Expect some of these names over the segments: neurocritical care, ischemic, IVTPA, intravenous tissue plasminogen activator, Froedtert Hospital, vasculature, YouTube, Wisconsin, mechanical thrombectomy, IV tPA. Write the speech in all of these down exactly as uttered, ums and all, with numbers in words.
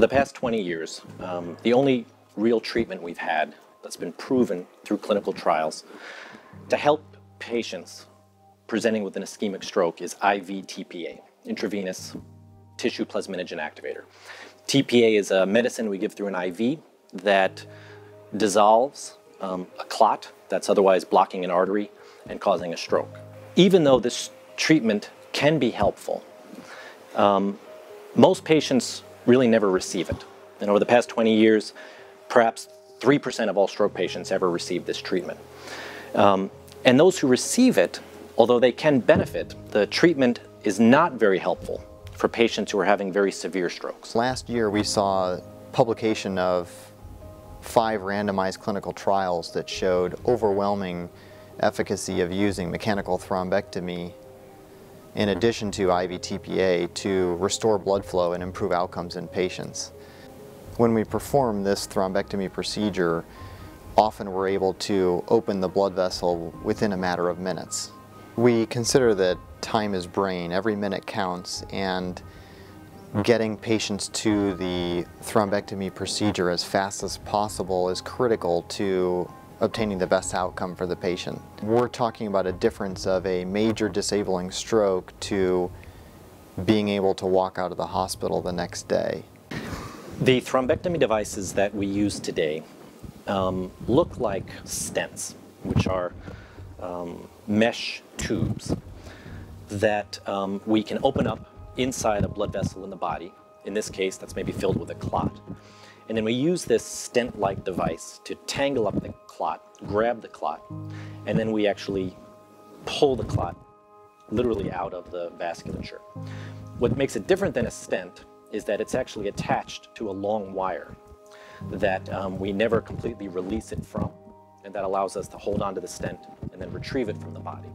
For the past twenty years, um, the only real treatment we've had that's been proven through clinical trials to help patients presenting with an ischemic stroke is I V T P A, intravenous tissue plasminogen activator. T P A is a medicine we give through an I V that dissolves um, a clot that's otherwise blocking an artery and causing a stroke. Even though this treatment can be helpful, um, most patients really never receive it. And over the past twenty years, perhaps three percent of all stroke patients ever receive this treatment. Um, and those who receive it, although they can benefit, the treatment is not very helpful for patients who are having very severe strokes. Last year we saw publication of five randomized clinical trials that showed overwhelming efficacy of using mechanical thrombectomy in addition to I V T P A to restore blood flow and improve outcomes in patients. When we perform this thrombectomy procedure, often we're able to open the blood vessel within a matter of minutes. We consider that time is brain, every minute counts, and getting patients to the thrombectomy procedure as fast as possible is critical to obtaining the best outcome for the patient. We're talking about a difference of a major disabling stroke to being able to walk out of the hospital the next day. The thrombectomy devices that we use today um, look like stents, which are um, mesh tubes that um, we can open up inside a blood vessel in the body. In this case, that's maybe filled with a clot. And then we use this stent-like device to tangle up the clot, grab the clot, and then we actually pull the clot literally out of the vasculature. What makes it different than a stent is that it's actually attached to a long wire that um, we never completely release it from, and that allows us to hold onto the stent and then retrieve it from the body.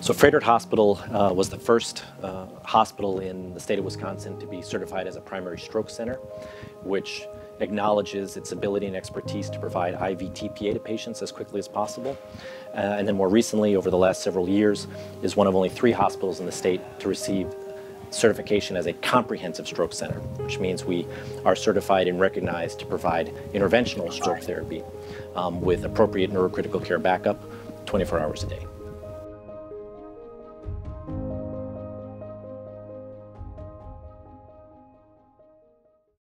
So Froedtert Hospital uh, was the first uh, hospital in the state of Wisconsin to be certified as a primary stroke center, which acknowledges its ability and expertise to provide I V T P A to patients as quickly as possible. Uh, and then more recently, over the last several years, is one of only three hospitals in the state to receive certification as a comprehensive stroke center, which means we are certified and recognized to provide interventional stroke therapy um, with appropriate neurocritical care backup twenty-four hours a day.